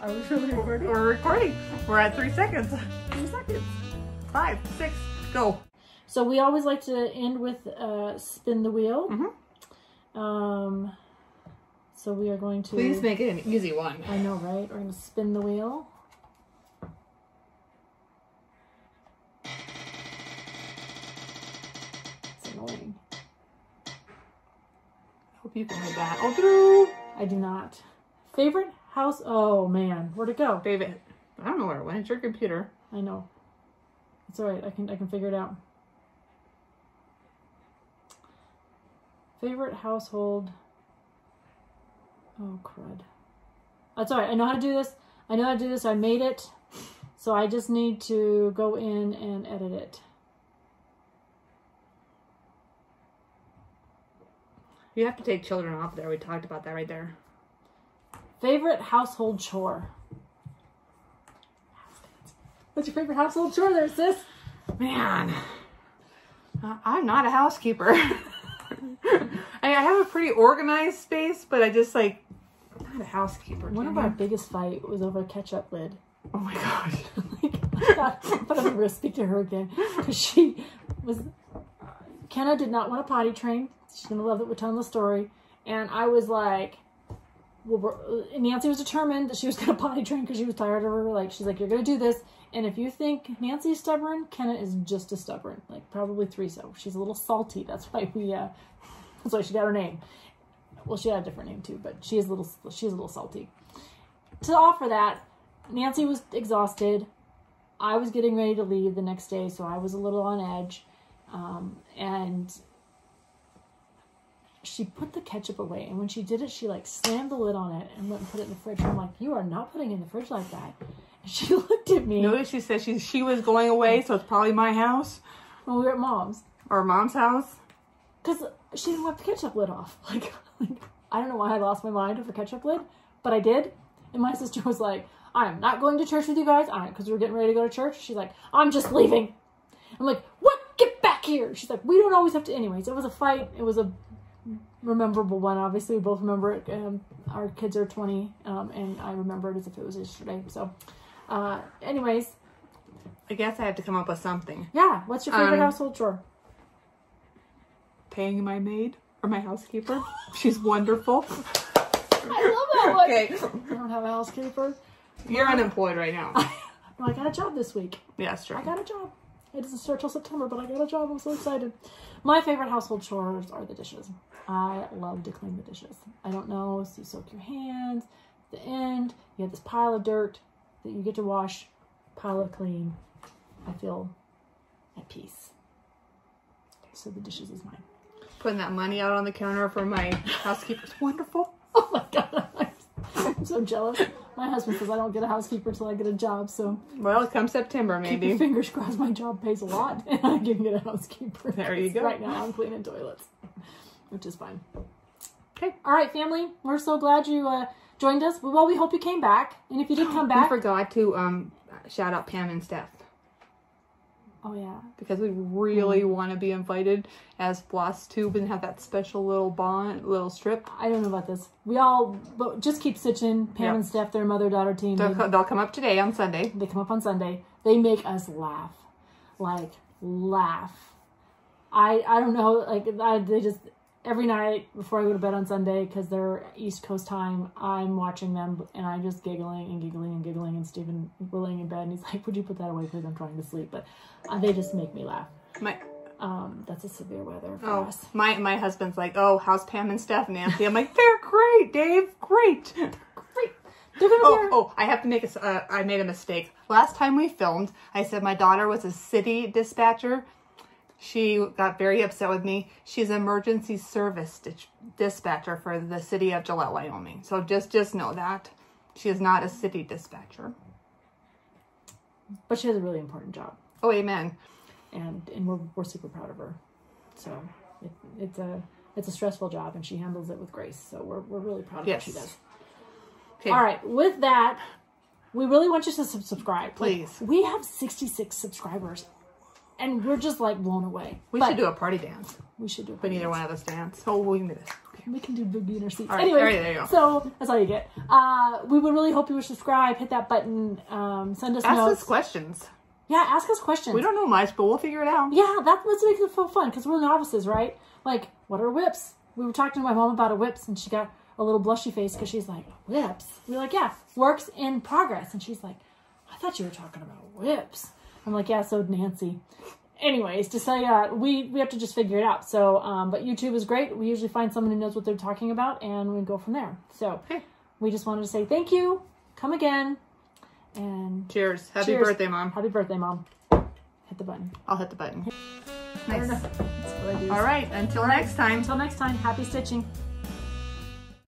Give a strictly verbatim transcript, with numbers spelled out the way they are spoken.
Are we really recording? We're recording. We're at three seconds. Three seconds. Five, six, go. So we always like to end with uh, spin the wheel. Mm-hmm. Um, so we are going to... Please make it an easy one. I know, right? We're going to spin the wheel. It's annoying. I hope you can hear that. Oh, through. I do not. Favorite house? Oh, man. Where'd it go? David. I don't know where it went. It's your computer. I know. It's all right. I can, I can figure it out. Favorite household... Oh, crud. That's all right. I know how to do this. I know how to do this. I made it. So I just need to go in and edit it. You have to take children off there. We talked about that right there. Favorite household chore. What's your favorite household chore there, sis? Man, I'm not a housekeeper. I have a pretty organized space, but I just like, I'm not a housekeeper. One of you? Our biggest fight was over a ketchup lid. Oh my gosh. Like, I thought, I thought I would never speak to her again. Because she was, Kenna did not want a potty train. She's going to love that we're telling the story. And I was like, well, Nancy was determined that she was going to potty train because she was tired of her. Like, she's like, you're going to do this. And if you think Nancy's stubborn, Kenna is just as stubborn. Like, probably three so. She's a little salty. That's why we, uh, that's why she got her name. Well, she had a different name too, but she is a little, she's a little salty. To offer that, Nancy was exhausted. I was getting ready to leave the next day, so I was a little on edge. Um, and she put the ketchup away. And when she did it, she like slammed the lid on it and went and put it in the fridge. And I'm like, you are not putting it in the fridge like that. She looked at me. Notice she said she she was going away, so it's probably my house. Well, we were at Mom's. Or Mom's house. Because she didn't want the ketchup lid off. Like, like, I don't know why I lost my mind over ketchup lid, but I did. And my sister was like, I'm not going to church with you guys. I Because we were getting ready to go to church. She's like, I'm just leaving. I'm like, what? Get back here. She's like, we don't always have to. Anyways, it was a fight. It was a memorable one. Obviously, we both remember it. Um, our kids are twenty, um, and I remember it as if it was yesterday. So... Uh, anyways. I guess I have to come up with something. Yeah. What's your favorite um, household chore? Paying my maid or my housekeeper. She's wonderful. I love that one. Okay. I don't have a housekeeper. You're well, unemployed right now. I, well, I got a job this week. Yeah, that's true. I got a job. It doesn't start till September, but I got a job. I'm so excited. My favorite household chores are the dishes. I love to clean the dishes. I don't know. So you soak your hands. At the end, you have this pile of dirt that you get to wash, pile of clean. I feel at peace. So the dishes is mine. Putting that money out on the counter for my housekeeper is wonderful. Oh my God, I'm so jealous. My husband says I don't get a housekeeper till I get a job. So well, come September maybe. Keep your fingers crossed. My job pays a lot, and I can get a housekeeper. There you go. Right now I'm cleaning toilets, which is fine. Okay. All right, family. We're so glad you. Uh, Joined us. Well, we hope you came back. And if you did come back... I forgot to um, shout out Pam and Steph. Oh, yeah. Because we really mm. want to be invited as FlossTube and have that special little bond, little strip. I don't know about this. We all but just keep stitching. Pam yep. and Steph, their mother-daughter team. They'll, they, they'll come up today on Sunday. They come up on Sunday. They make us laugh. Like, laugh. I, I don't know. Like, I, they just... Every night before I go to bed on Sunday, because they're East Coast time, I'm watching them and I'm just giggling and giggling and giggling. And Stephen, we're laying in bed and he's like, would you put that away because I'm trying to sleep? But uh, they just make me laugh. My, um, that's a severe weather for oh, us. My, my husband's like, oh, how's Pam and Steph, Nancy? I'm like, they're great, Dave. Great. They're great. They're gonna oh, oh, I have to make a, uh, I made a mistake. Last time we filmed, I said my daughter was a city dispatcher. She got very upset with me. She's an emergency service dispatcher for the city of Gillette, Wyoming. So just just know that. She is not a city dispatcher. But she has a really important job. Oh, amen. And and we're, we're super proud of her. So it, it's a it's a stressful job, and she handles it with grace. So we're, we're really proud of yes. what she does. Okay. All right. With that, we really want you to subscribe. Please. Like, we have sixty-six subscribers. and we're just like blown away. We but should do a party dance. We should do a party but neither dance. one of us dance. Oh, we can do this. We can do big beaner seats. All right, anyway, all right, there you go. So that's all you get. Uh, we would really hope you would subscribe, hit that button, um, send us ask notes. Ask us questions. Yeah, ask us questions. We don't know much, but we'll figure it out. Yeah, that's what makes it feel fun because we're novices, right? Like, what are whips? We were talking to my mom about a whips, and she got a little blushy face because she's like, whips? We're like, yeah, works in progress. And she's like, I thought you were talking about whips. I'm like, yeah, so Nancy. Anyways, to say uh, we, we have to just figure it out. So, um, but YouTube is great. We usually find someone who knows what they're talking about and we go from there. So hey. We just wanted to say thank you. Come again. And cheers. Happy cheers. birthday, Mom. Happy birthday, Mom. Hit the button. I'll hit the button. Nice. That's what I do. All right. Until All right. next time. Until next time. Happy stitching.